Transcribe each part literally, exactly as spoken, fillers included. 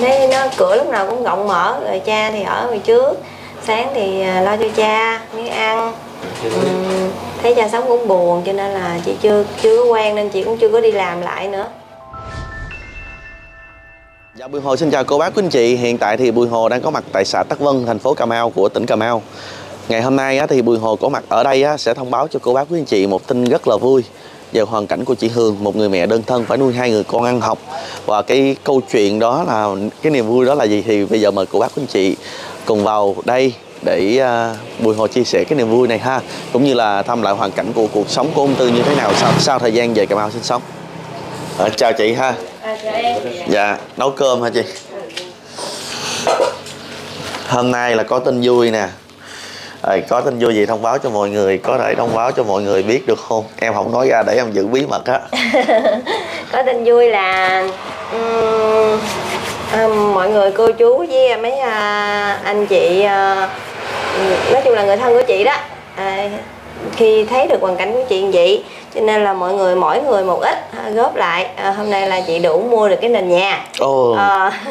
thấy nó cửa lúc nào cũng rộng mở, rồi cha thì ở ngoài trước, sáng thì lo cho cha miếng ăn. Ừ, thấy cha sống cũng buồn cho nên là chị chưa chưa có quen nên chị cũng chưa có đi làm lại nữa. Dạ, Bùi Hồ xin chào cô bác quý anh chị. Hiện tại thì Bùi Hồ đang có mặt tại xã Tắc Vân, thành phố Cà Mau của tỉnh Cà Mau. Ngày hôm nay thì Bùi Hồ có mặt ở đây sẽ thông báo cho cô bác quý anh chị một tin rất là vui về hoàn cảnh của chị Hường, một người mẹ đơn thân phải nuôi hai người con ăn học. Và cái câu chuyện đó là cái niềm vui đó là gì thì bây giờ mời cô bác quý anh chị cùng vào đây để Bùi Hồ chia sẻ cái niềm vui này ha, cũng như là thăm lại hoàn cảnh của cuộc sống của ông Tư như thế nào sau, sau thời gian về Cà Mau sinh sống. À, chào chị ha. À, chào em. Dạ, nấu cơm hả chị? Hôm nay là có tin vui nè. À, có tin vui gì thông báo cho mọi người, có thể thông báo cho mọi người biết được không? Em không nói ra để em giữ bí mật á. Có tin vui là um, um, mọi người, cô chú với mấy uh, anh chị, uh, nói chung là người thân của chị đó, à, khi thấy được hoàn cảnh của chị như vậy cho nên là mọi người mỗi người một ít góp lại, à, hôm nay là chị đủ mua được cái nền nhà. Oh. À,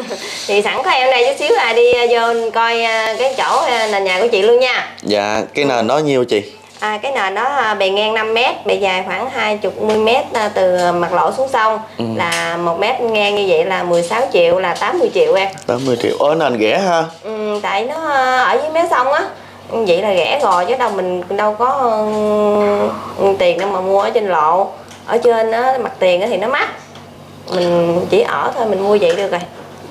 thì sẵn có em đây chút xíu là đi vô coi cái chỗ nền nhà của chị luôn nha. Dạ, cái nền đó nhiêu chị? À, cái nền đó bề ngang năm mét, bề dài khoảng hai mươi mét từ mặt lộ xuống sông. Ừ. Là một mét ngang như vậy là mười sáu triệu, là tám mươi triệu em. Tám mươi triệu, ôi nền rẻ ha. Ừ, tại nó ở dưới mé sông á, vậy là rẻ rồi chứ đâu mình đâu có uh, tiền đâu mà mua ở trên lộ. Ở trên á, mặt tiền á thì nó mắc, mình chỉ ở thôi mình mua vậy được rồi.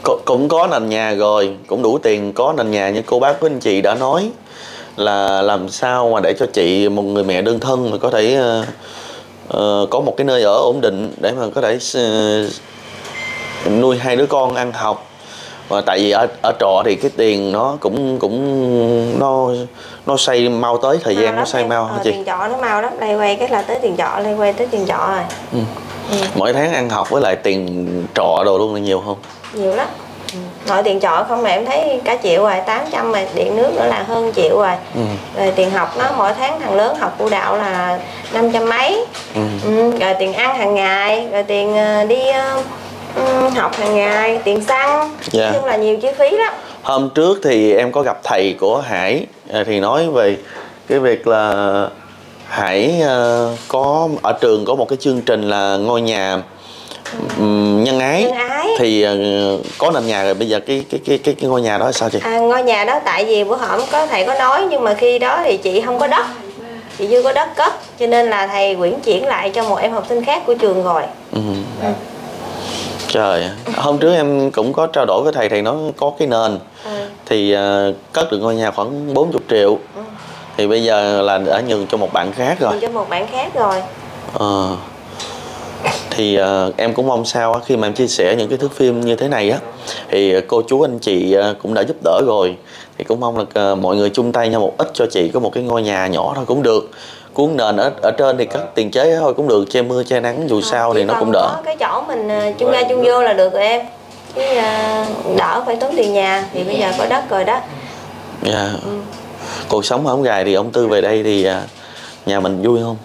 C cũng có nền nhà rồi, cũng đủ tiền có nền nhà, như cô bác với anh chị đã nói là làm sao mà để cho chị, một người mẹ đơn thân, mà có thể uh, uh, có một cái nơi ở ổn định để mà có thể uh, nuôi hai đứa con ăn học. Và tại vì ở, ở trọ thì cái tiền nó cũng cũng nó nó xây mau tới thời gian, nó xây mau hả chị? Tiền trọ nó mau lắm, lay quay cái là tới tiền trọ, lay quay tới tiền trọ rồi. Ừ. Ừ. Mỗi tháng ăn học với lại tiền trọ đồ luôn là nhiều không? Nhiều lắm. Ừ. Nội tiền trọ không mà em thấy cả triệu rồi, tám trăm mà điện nước nữa là hơn triệu rồi. Ừ. Rồi tiền học nó mỗi tháng thằng lớn học phụ đạo là năm trăm mấy. Ừ. Ừ. Rồi tiền ăn hàng ngày, rồi tiền đi Ừ, học hàng ngày, tiền xăng, yeah. Nhưng là nhiều chi phí lắm. Hôm trước thì em có gặp thầy của Hải thì nói về cái việc là Hải có ở trường có một cái chương trình là ngôi nhà nhân ái, nhân ái. Thì có nền nhà rồi, bây giờ cái cái cái cái, cái ngôi nhà đó là sao chị? À, ngôi nhà đó tại vì bữa hổm có thầy có nói nhưng mà khi đó thì chị không có đất, chị chưa có đất cấp cho nên là thầy quyển chuyển lại cho một em học sinh khác của trường rồi. Ừ. Ừ. Trời, hôm trước em cũng có trao đổi với thầy, thầy nói có cái nền. Ừ. Thì uh, cất được ngôi nhà khoảng bốn mươi triệu. Ừ. Thì bây giờ là đã nhường cho một bạn khác rồi. Nhường cho một bạn khác rồi. Ờ. Uh, thì uh, em cũng mong sao khi mà em chia sẻ những cái thước phim như thế này á, thì cô chú anh chị cũng đã giúp đỡ rồi, thì cũng mong là mọi người chung tay nhau một ít cho chị có một cái ngôi nhà nhỏ thôi cũng được, cuốn nền ở, ở trên thì cất tiền chế thôi cũng được, che mưa che nắng dù à, sao thì nó cũng đỡ. Có cái chỗ mình chung ra chung vô là được rồi em, chứ đỡ phải tốn tiền nhà, thì bây giờ có đất rồi đó. Dạ. Yeah. Ừ. Cuộc sống ở ông gài thì ông Tư về đây thì nhà mình vui không?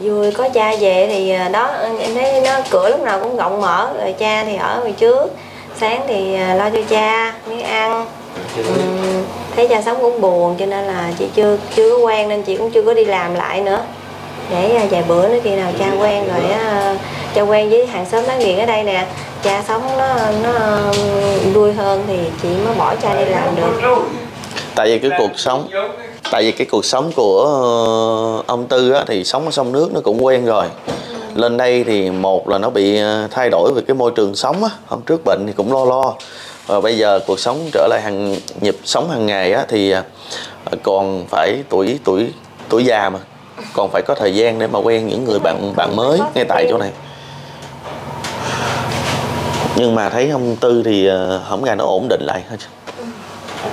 Vui, có cha về thì đó em thấy nó cửa lúc nào cũng rộng mở, rồi cha thì ở ngoài trước, sáng thì lo cho cha miếng ăn. Ừ, thấy cha sống cũng buồn cho nên là chị chưa chưa có quen nên chị cũng chưa có đi làm lại nữa, để vài bữa nữa khi nào cha quen rồi á, cha quen với hàng xóm láng giềng ở đây nè, cha sống nó nó vui hơn thì chị mới bỏ cha đi làm được. Tại vì cái cuộc sống tại vì cái cuộc sống của ông Tư á, thì sống ở sông nước nó cũng quen rồi. Lên đây thì một là nó bị thay đổi về cái môi trường sống á, hôm trước bệnh thì cũng lo lo. Và bây giờ cuộc sống trở lại hàng nhịp sống hàng ngày á, thì còn phải tuổi tuổi tuổi già mà còn phải có thời gian để mà quen những người bạn bạn mới ngay tại chỗ này. Nhưng mà thấy ông Tư thì không ngày nó ổn định lại hết.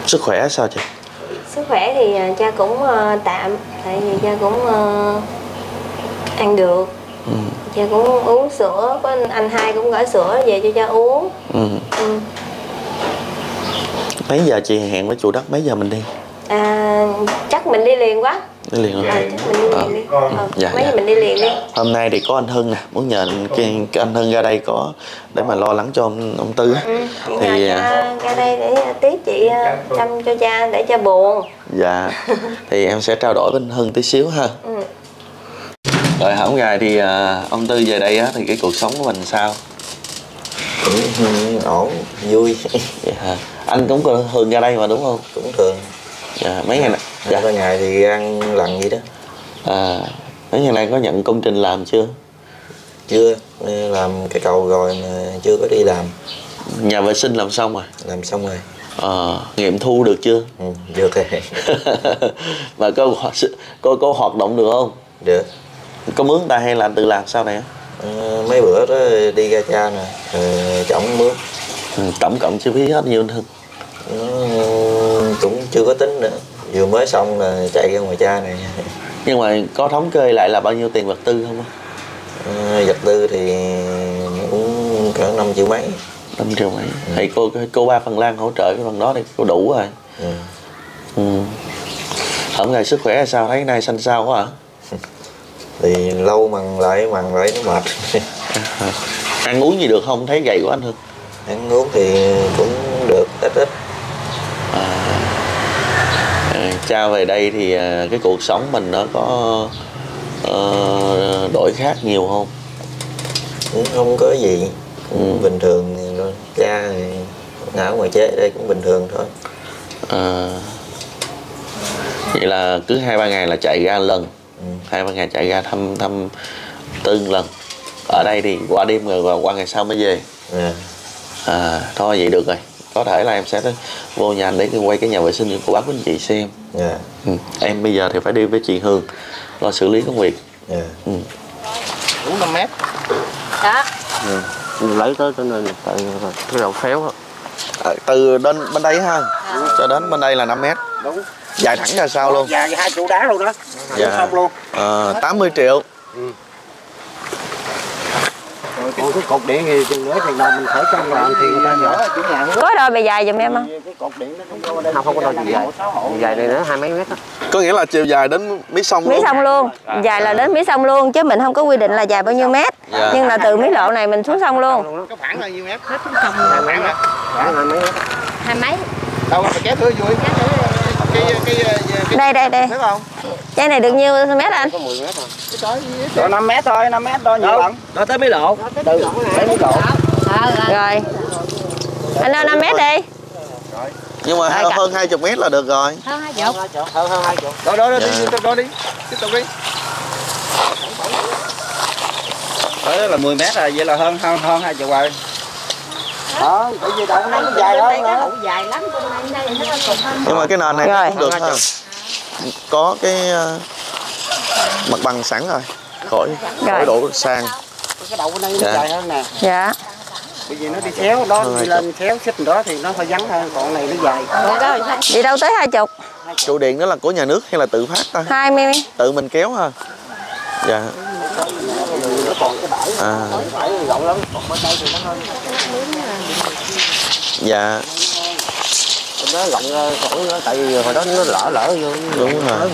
Sức khỏe sao chị? Sức khỏe thì cha cũng tạm, tại vì cha cũng ăn được. Ừ. Cha cũng uống sữa, có anh hai cũng gửi sữa về cho cha uống. Ừ. Ừ. Mấy giờ chị hẹn với chủ đất, mấy giờ mình đi? À, chắc mình đi liền quá. Đi liền rồi. À, chắc mình đi liền à. đi. À, dạ, mấy dạ. mình đi liền đi. Hôm nay thì có anh Hưng nè, muốn nhờ anh, cái, cái anh Hưng ra đây có để mà lo lắng cho ông, ông Tư. Ừ, thì ra, ra đây để tiếp chị chăm cho cha để cha buồn. Dạ. Thì em sẽ trao đổi với anh Hưng tí xíu ha. Ừ. Rồi hổng gài thì ông Tư về đây á, thì cái cuộc sống của mình sao? Cũng ổn, vui. Dạ. Anh cũng thường ra đây mà đúng không? Cũng thường. Dạ, mấy ngày này dạ. Mấy ngày thì ăn lần gì đó. À, mấy ngày nay có nhận công trình làm chưa? Chưa, làm cái cầu rồi mà chưa có đi làm. Nhà vệ sinh làm xong rồi? Làm xong rồi. Ờ, à, nghiệm thu được chưa? Ừ, được rồi. Mà có, có, có hoạt động được không? Được. Có mướn ta hay là tự làm sao này? Ừ, mấy bữa đó đi ra cha nè, chổng mướn. Ừ, tổng cộng chi phí hết nhiêu anh Hưng? Ừ, cũng chưa có tính nữa, vừa mới xong là chạy ra ngoài cha này. Nhưng mà có thống kê lại là bao nhiêu tiền vật tư không? Ừ, vật tư thì cũng cỡ năm triệu mấy. Năm triệu mấy. Ừ. Thì cô cô ba Phần Lan hỗ trợ cái phần đó thì cô đủ rồi. Ừ. Ừ. Hôm nay sức khỏe là sao, thấy nay xanh xao quá hả? Thì lâu mằn lại mằn lại nó mệt. À, ăn uống gì được không, thấy gầy của anh Hưng? Ăn uống thì cũng được ít ít. À, à, cha về đây thì à, cái cuộc sống mình nó có à, đổi khác nhiều không? Cũng không có gì, cũng ừ. bình thường. Thì nó, cha thì não ngoài chế đây cũng bình thường thôi. À, vậy là cứ hai ba ngày là chạy ra lần. Ừ. Hai ba ngày chạy ra thăm thăm Tư lần. Ở đây thì qua đêm rồi và qua ngày sau mới về. À. À, thôi vậy được rồi. Có thể là em sẽ vô nhà anh để quay cái nhà vệ sinh của bác với anh chị xem. Yeah. Ừ. Em bây giờ thì phải đi với chị Hường lo xử lý công việc. Yeah. Ừ. bốn năm mét. Đó. Ừ. Lấy tới tới nơi tại cái đầu phéo. À, từ đến bên đây ha, à. Cho đến bên đây là năm mét. Đúng. Dài thẳng ra sao luôn. Dài hai trụ đá luôn đó. Dạ. Xong luôn. À, tám mươi triệu. Ừ. Ôi, cái cột điện thì chừng nữa chừng nào mình phải cân làm thì người ta nhỏ. Có đôi bề dài dùm em không? Cái cột điện nó không có, không, không có đôi dài. Dài này nữa hai mấy mét đó. Có nghĩa là chiều dài đến mí sông luôn. Mí sông luôn. Dài là đến mí sông luôn chứ mình không có quy định là dài bao nhiêu mét. Dạ. Nhưng là từ mí lộ này mình xuống sông luôn. Cái khoảng là nhiêu mét? Hết xuống sông khoảng là hai mấy. Hai mấy. Đâu mà kéo thử vui. Đây đây đây. Thấy không? Cái này được nhiêu mét anh? Có mười mét rồi. Đó năm mét thôi, năm mét thôi nhiều lắm. Đó tới mí lộ. Từ tới mí lộ. Rồi. Anh lên năm mét đi. Nhưng mà hơn hai mươi mét là được rồi. Hơn hai mươi. Hơn hơn hai mươi. Đó đó đi tiếp tục đi. Tiếp tục đi. Đó là mười mét rồi, vậy là hơn hơn hơn hai mươi rồi. Đó, tại vì đoạn này dài lắm. Dài lắm, nhưng mà cái nền này rồi. Cũng được hơn. Có cái mặt bằng sẵn rồi, khỏi khỏi đổ sàn. Cái đầu này nó dài hơn nè. Dạ. Bởi vì nó đi khéo đó, đi lên khéo xích đó thì nó hơi vắng hơn, còn này nó dài. Vậy đâu tới hai chục. Trụ điện đó là của nhà nước hay là tự phát ta? Hai mươi. Tự mình kéo ha. Dạ. À. Dạ. Nó lặn khoảng tại vì hồi đó nó lỡ lỡ vô. Đúng rồi.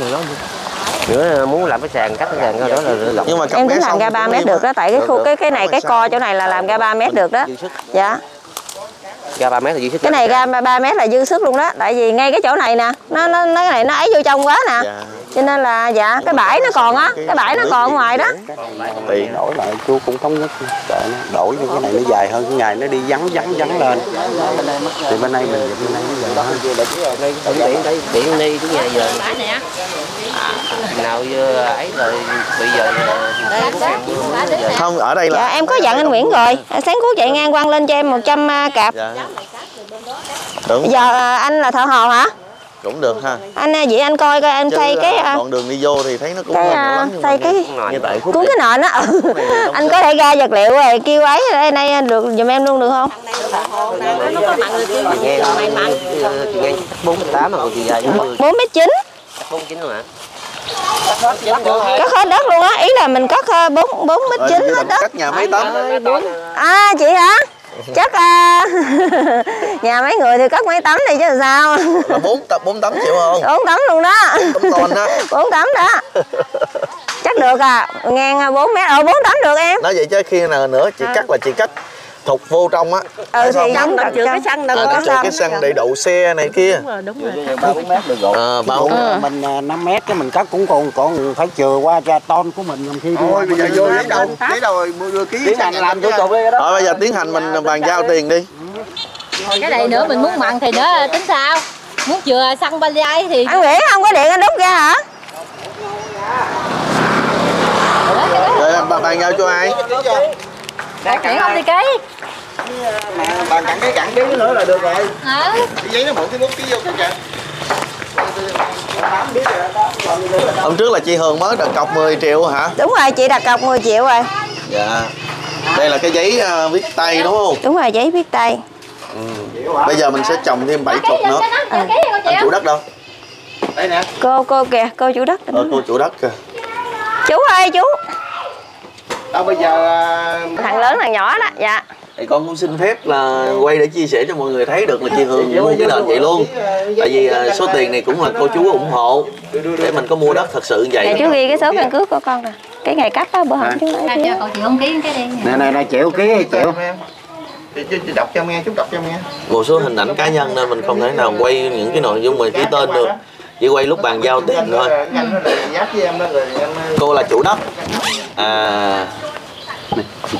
Nữa muốn làm cái sàn cắt cái sàn ra đó là lặn. Nhưng mà em cũng làm ra ba mét được đó, tại cái khu cái cái này cái co chỗ này là làm ra ba mét được đó. Dạ. Ra ba mét là dư sức. Cái này ra ba mét là dư sức luôn đó, tại vì ngay cái chỗ này nè, nó nó nó cái này nó ấy vô trong quá nè. Dạ. Cho nên là dạ cái bãi nó còn á, cái bãi nó còn ngoài đó. Thì đổi lại chú cũng thống nhất đổi như cái này nó dài hơn, cái ngày nó đi vắng vắng vắng lên. Thì bên đây mình bên đây nó dài hơn. Điện đi cái nhà giờ. Nào giờ ấy rồi bây giờ không ở đây là. Dạ em có dặn anh Nguyễn rồi, sáng cuối chạy ngang quăng lên cho em một trăm cặp. Dạ. Đúng. Giờ anh là thợ hồ hả? Cũng được ha. Anh vậy anh coi coi anh xây cái đoạn đường đi vô thì thấy nó cũng lắm. Xây cái cuốn cái nền á. Anh có thể ra vật liệu rồi kêu ấy đây nay được giùm em luôn được không? Nó có mặn rồi bốn tám rồi gì dài bốn mét chín. bốn mét chín luôn hả? Cắt hết đất luôn á, ý là mình cắt bốn bốn mét chín hết đất. Cắt nhà mấy tấm. À chị hả? Chắc à, nhà mấy người thì cất mấy tấm này chứ sao. Là bốn tập bốn tấm chịu không? Bốn tấm luôn đó. Bốn tấm đó. Bốn tấm đó. Chắc được à, ngang bốn mét, ở bốn tấm được em. Nói vậy chứ khi nào nữa chị à. Cắt là chị cắt thục vô trong á. Ừ thì đóng đập chữ cái xăng, đập chữ cái xăng để đậu xe này kia. Đúng rồi, đúng rồi. ba bốn mét được rồi. Ờ à, mình năm mét cái mình cắt cũng còn còn phải chừa qua cho ton của mình, làm khi đi. Thôi bây giờ vô lấy đầu, lấy đầu mười ký tiến hành làm thủ tục đi cái đó. Rồi bây giờ tiến hành mình bàn giao tiền đi. Cái này nữa mình muốn mặn thì nữa tính sao? Muốn chừa xăng bên dây thì anh nghĩ không có điện anh đút ra hả? Rồi bàn giao cho ai? Để cản không đi cái mà bà cản cái cản biến nữa là được rồi. Hả? Cái giấy nó mượn cái bút ký vô cái kìa. Hôm trước là chị Hường mới đặt cọc mười triệu hả? Đúng rồi, chị đặt cọc mười triệu rồi. Dạ. Đây là cái giấy viết tay đúng không? Đúng rồi, giấy viết tay. Ừ. Bây giờ mình sẽ trồng thêm bảy chục nữa. À. Anh chủ đất đâu? Đây nè. Cô cô kìa, cô chủ đất. Ờ, cô chủ đất kìa. Chú ơi chú. Đó bây giờ thằng lớn thằng nhỏ đó, dạ. Thì con cũng xin phép là quay để chia sẻ cho mọi người thấy được là chị Hường mua cái nền vậy luôn. Tại vì số tiền này cũng là cô chú ủng hộ để mình có mua đất thật sự vậy. Nè chú ghi cái số căn cước của con nè. Cái ngày cấp đó bữa hôm chú nói chứ. Còn chị không ký cái đi. Nè nè nè chịu ký hay chịu. Chị, chị, chị đọc cho nghe, chú đọc cho nghe. Một số hình ảnh cá nhân nên mình không thể nào quay những cái nội dung mình ký tên được. Chỉ quay lúc bàn giao tiền thôi. Cô là chủ đất. À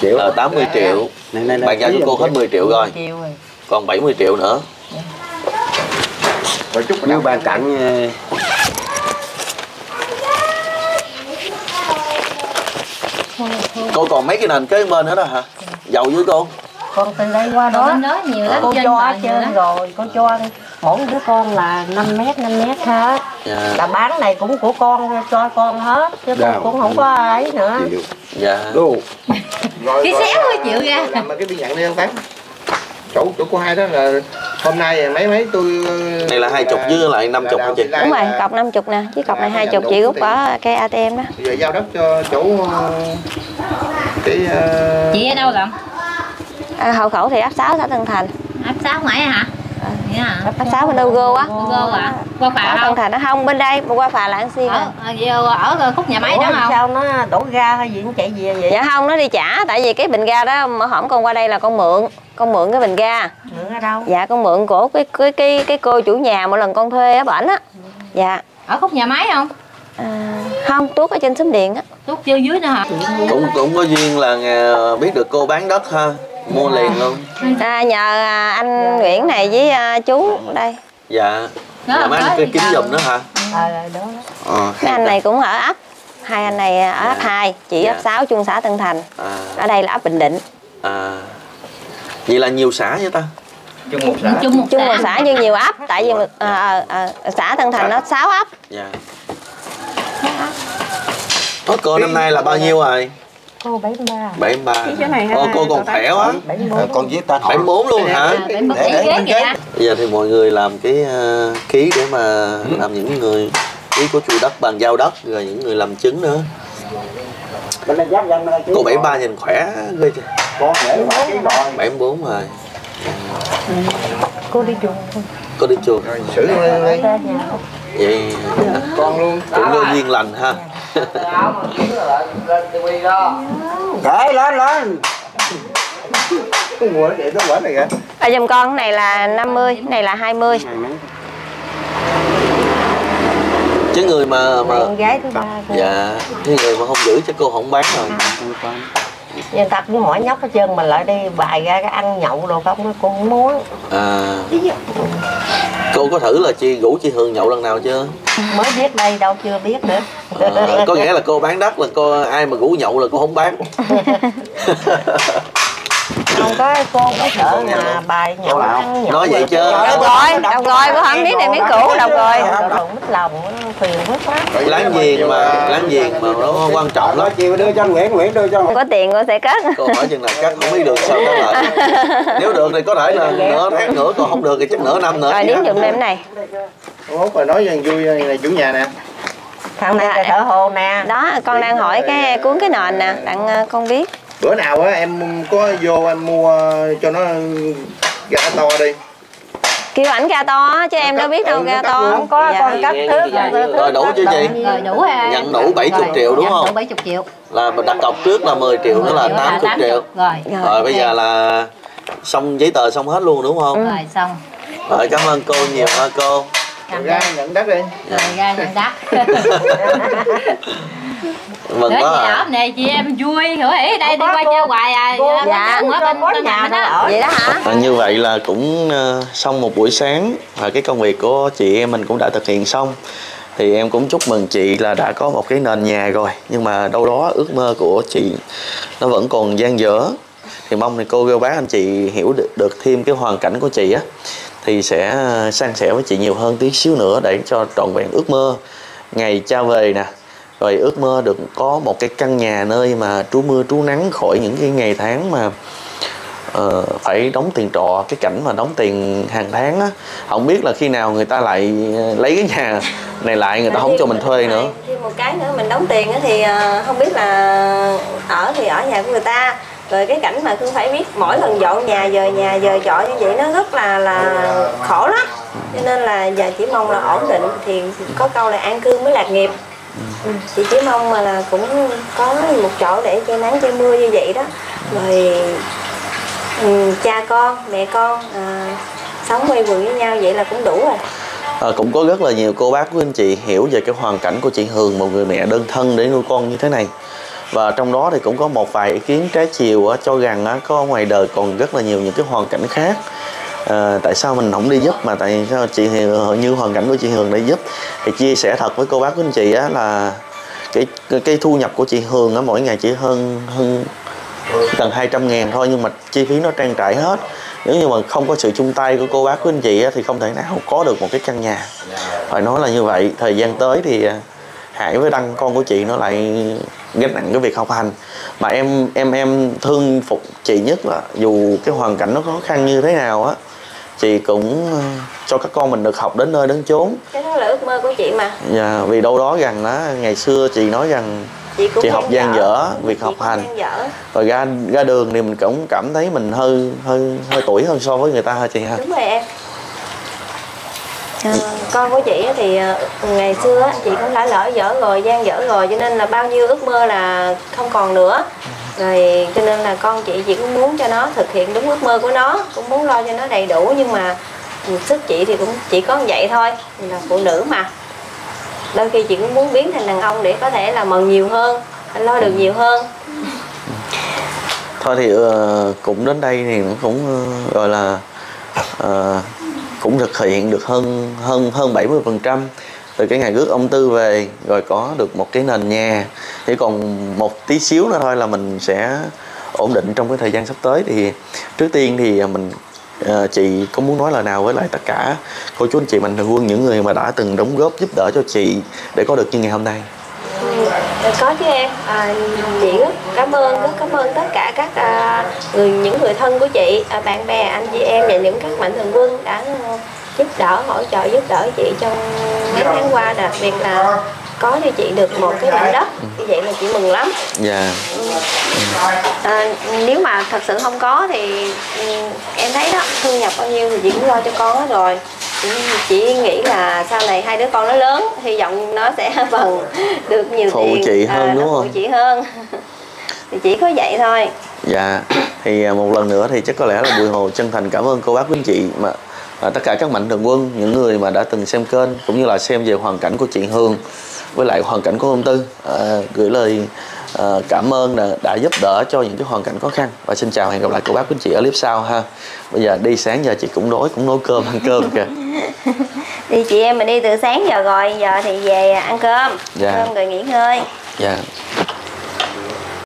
này, là tám mươi triệu. Bàn giao cho cô hết mười triệu rồi. Còn bảy mươi triệu nữa. Rồi chút nữa bàn cặn. Cô còn mấy cái nền kế bên nữa đó hả? Giàu với cô. Con từ đây qua đó, đó nhiều lắm. Cô cho trên rồi, cô cho mỗi đứa con là năm mét, năm mét hết. Dạ. Là bán này cũng của con, cho con hết. Chứ dạ. Con cũng không có ấy nữa. Dạ. Cái xéo mới chịu ra. Làm cái biên nhận đi ăn bán. Chỗ, chỗ của hai đó là hôm nay mấy mấy tôi... Này là hai chục với lại năm chục hả chị? Đúng rồi, cọc năm chục nè. Chứ cọc này hai chục chị rút ở cái a tê em đó. Bây giờ giao đất cho chỗ... Cái... Uh... Chị ở đâu rồi? À, hộ khẩu thì ấp sáu xã Tân Thành. Ấp sáu ngoài hả? À, ấp sáu bên đâu gô á. Qua phà Tân Thành nó không bên đây, mà qua phà là ăn xiên. Ở ở khúc nhà máy đó không? Sao nó đổ ga hay gì nó chạy về vậy? Dạ không, nó đi trả tại vì cái bình ga đó mà hổm con qua đây là con mượn, con mượn cái bình ga. Mượn ở đâu? Dạ con mượn của cái cái cái, cái cô chủ nhà mỗi lần con thuê ở bển á. Dạ. Ở khúc nhà máy không? À, không, Tuốt ở trên xóm điện á. Tuốt chơi dưới nữa hả? Cũng cũng có duyên là biết được cô bán đất ha. Mua liền luôn à, nhờ anh Nguyễn này với chú đây. Dạ đó, má anh kiếm giùm nữa hả? Ờ đúng đó. Cái anh này cũng ở ấp, hai anh này ở ấp hai, chị ấp sáu chung xã Tân Thành. À. Ở đây là ấp Bình Định. À. Vậy là nhiều xã vậy ta? Chung một xã. Chung một, chung một xã nhưng nhiều ấp tại vì à, à, xã Tân Thành nó sáu ấp. Dạ. Ủa cô năm nay là bao nhiêu rồi? Cô bảy mươi ba. Ô cô còn khỏe quá. Còn với ta bảy mươi bốn luôn hả? Bây giờ thì mọi người làm cái ký để mà làm những người ký của chủ đất bàn giao đất rồi những người làm chứng nữa. Cô bảy mươi ba nhìn khỏe ghê chưa? bảy mươi bốn rồi. Cô đi chuồng. Cô đi chuồng. Xử lên. Vậy con luôn. Cũng vô duyên lành ha. Đấy, lên lên. Cái mùa nó để nó này kìa. À dùm con cái này là năm mươi, cái này là hai mươi. Chứ người mà mà con gái thứ ba. Dạ, cái người mà không giữ cho cô không bán rồi. Nhân tập với mỗi nhóc hết trơn mình lại đi bài ra cái ăn nhậu đồ không nó cũng muốn. À. Cô có thử là chị rủ chị Hường nhậu lần nào chưa? Mới biết đây đâu chưa biết nữa. À, có nghĩa là cô bán đất là cô ai mà rủ nhậu là cô không bán. Không có cô có sợ mà bài nhậu ăn nhậu. Nói vậy chứ. Đọc rồi, đọc rồi bữa hôm biết này miếng cũ đọc rồi. Mất lòng phiền hết quá. Láng giềng mà láng giềng mà nó quan trọng lắm. Chiều đưa cho Nguyễn, Nguyễn đưa cho. Có tiền cô sẽ cất. Cô hỏi chừng nào cất không biết được sao đó lại. Nếu được thì có thể là nửa tháng nữa, còn không được thì chắc nửa năm nữa. Rồi điếm giùm em này. Út rồi nói rằng vui này chủ nhà nè. Thằng này là thợ hồ nè. Đó con đang hỏi cái cuốn cái nền nè, đặng con biết. Bữa nào á em có vô em mua cho nó gà to đi. Kêu ảnh gà to chứ em đâu biết đâu gà to. Không có con cắt thước. Rồi đủ chứ chị? Rồi đủ ha. Nhận đủ bảy mươi triệu đúng không? Đủ bảy mươi triệu. Là mình đặt cọc trước là mười triệu nữa là tám mươi triệu. Rồi. Rồi bây giờ là xong giấy tờ xong hết luôn đúng không? Rồi xong. Rồi cảm ơn cô nhiều ha cô. Rồi ra nhận đất đi. Rồi ra nhận đất. Mừng quá à. Này chị em vui hữu hỉ đây đi qua chơi hoài à. Dạ, ở bên nhà mình đó. Vậy đó hả? À, như vậy là cũng xong một buổi sáng và cái công việc của chị em mình cũng đã thực hiện xong. Thì em cũng chúc mừng chị là đã có một cái nền nhà rồi, nhưng mà đâu đó ước mơ của chị nó vẫn còn dang dở. Thì mong thì cô cô bác anh chị hiểu được, được thêm cái hoàn cảnh của chị á, thì sẽ san sẻ với chị nhiều hơn tí xíu nữa để cho trọn vẹn ước mơ ngày cha về nè. Rồi ước mơ được có một cái căn nhà nơi mà trú mưa trú nắng khỏi những cái ngày tháng mà uh, phải đóng tiền trọ. Cái cảnh mà đóng tiền hàng tháng á, không biết là khi nào người ta lại lấy cái nhà này lại, người ta không cho mình thuê nữa. Thêm một cái nữa, mình đóng tiền á thì không biết là ở thì ở nhà của người ta. Rồi cái cảnh mà cứ phải biết mỗi lần dọn nhà về nhà về trọ như vậy nó rất là là khổ lắm. Cho nên là giờ chỉ mong là ổn định, thì có câu là an cư mới lạc nghiệp. Ừ. Chị chỉ mong mà là cũng có một chỗ để che nắng che mưa như vậy đó, rồi ừ, cha con mẹ con à, sống quây quần với nhau vậy là cũng đủ rồi. À, cũng có rất là nhiều cô bác của anh chị hiểu về cái hoàn cảnh của chị Hường, một người mẹ đơn thân để nuôi con như thế này, và trong đó thì cũng có một vài ý kiến trái chiều cho rằng có ngoài đời còn rất là nhiều những cái hoàn cảnh khác. À, tại sao mình không đi giúp mà tại sao chị Hường như hoàn cảnh của chị Hường để giúp. Thì chia sẻ thật với cô bác của anh chị á, là cái cái thu nhập của chị Hường á, mỗi ngày chỉ hơn hơn gần hai trăm ngàn thôi, nhưng mà chi phí nó trang trải hết. Nếu như mà không có sự chung tay của cô bác của anh chị á, thì không thể nào có được một cái căn nhà. Phải nói là như vậy. Thời gian tới thì Hải với Đăng, con của chị, nó lại gánh nặng cái việc học hành, mà em em em thương phục chị nhất là dù cái hoàn cảnh nó khó khăn như thế nào á, chị cũng cho các con mình được học đến nơi đến chốn. Cái đó là ước mơ của chị mà. Dạ, yeah, vì đâu đó rằng đó, ngày xưa chị nói rằng chị, chị học gian dở, việc học hành. Rồi ra ra đường thì mình cũng cảm thấy mình hơi hơi hơi tuổi hơn so với người ta hả chị ha? Đúng rồi em. À, con của chị thì ngày xưa chị cũng đã lỡ dở rồi, gian dở rồi, cho nên là bao nhiêu ước mơ là không còn nữa rồi. Cho nên là con chị chị cũng muốn cho nó thực hiện đúng ước mơ của nó, cũng muốn lo cho nó đầy đủ, nhưng mà sức chị thì cũng chỉ có vậy thôi. Là phụ nữ mà, đôi khi chị cũng muốn biến thành đàn ông để có thể là mần nhiều hơn, lo được nhiều hơn. Thôi thì cũng đến đây thì cũng gọi là uh, cũng thực hiện được hơn hơn hơn bảy mươi phần trăm từ cái ngày rước ông Tư về, rồi có được một cái nền nhà. Chỉ còn một tí xíu nữa thôi là mình sẽ ổn định trong cái thời gian sắp tới. Thì trước tiên thì mình chị có muốn nói lời nào với lại tất cả cô chú anh chị Mạnh Thường Quân, những người mà đã từng đóng góp giúp đỡ cho chị để có được như ngày hôm nay? Ừ, có chứ em. À, chị rất cảm ơn, rất cảm ơn tất cả các à, người những người thân của chị, à, bạn bè, anh chị em và những các Mạnh Thường Quân đã giúp đỡ, hỗ trợ giúp đỡ chị trong mấy tháng qua, đặc biệt là có cho chị được một cái mảnh đất như vậy là chị mừng lắm. Dạ. À, nếu mà thật sự không có thì em thấy đó, thu nhập bao nhiêu thì chị cũng lo cho con hết rồi. Chị nghĩ là sau này hai đứa con nó lớn, hy vọng nó sẽ phần được nhiều phụ tiền, chị hơn, à, đúng không? Phụ chị hơn. Thì chỉ có vậy thôi. Dạ. Thì một lần nữa thì chắc có lẽ là Bùi Hồ chân thành cảm ơn cô bác quý anh chị mà à, tất cả các Mạnh Thường Quân, những người mà đã từng xem kênh cũng như là xem về hoàn cảnh của chị Hường với lại hoàn cảnh của ông Tư, à, gửi lời à, cảm ơn đã, đã giúp đỡ cho những cái hoàn cảnh khó khăn. Và xin chào, hẹn gặp lại cô bác quý anh chị ở clip sau ha. Bây giờ đi, sáng giờ chị cũng đói, cũng nấu cơm ăn cơm kìa. Đi chị em mình đi từ sáng giờ rồi, giờ thì về ăn cơm, dạ. Cơm rồi nghỉ ngơi. Dạ.